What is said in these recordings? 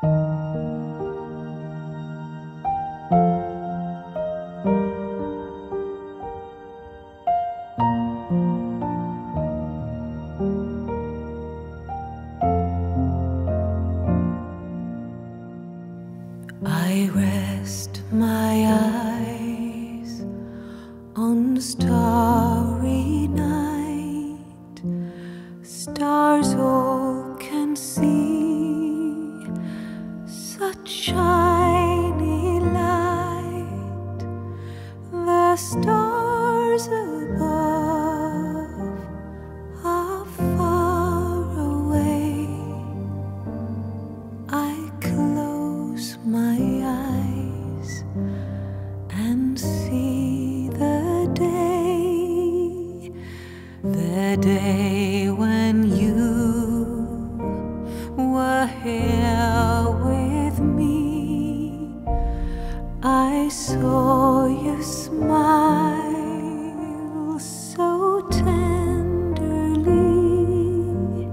I rest my eyes on the starry night. Stars all can see, such shiny light. The stars above are far away. I close my eyes and see the day when you were here with me. I saw you smile so tenderly,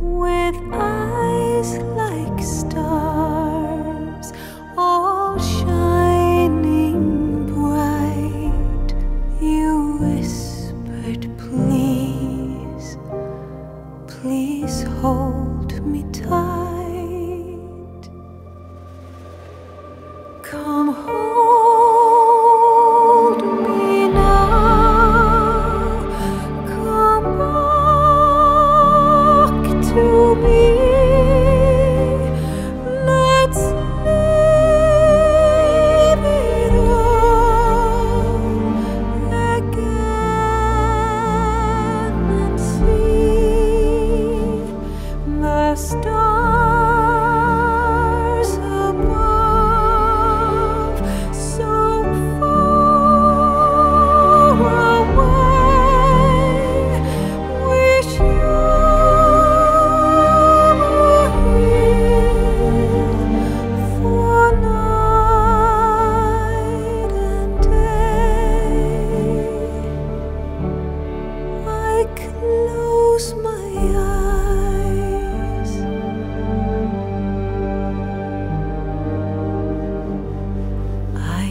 with eyes like stars. Please hold me tight. Come hold me now. Come back to me. Let's leave it all again and see the stars above, so far away. Wish you were here for night and day. I close my eyes.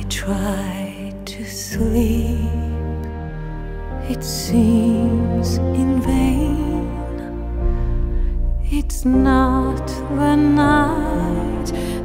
Try to sleep, it seems in vain. It's not the night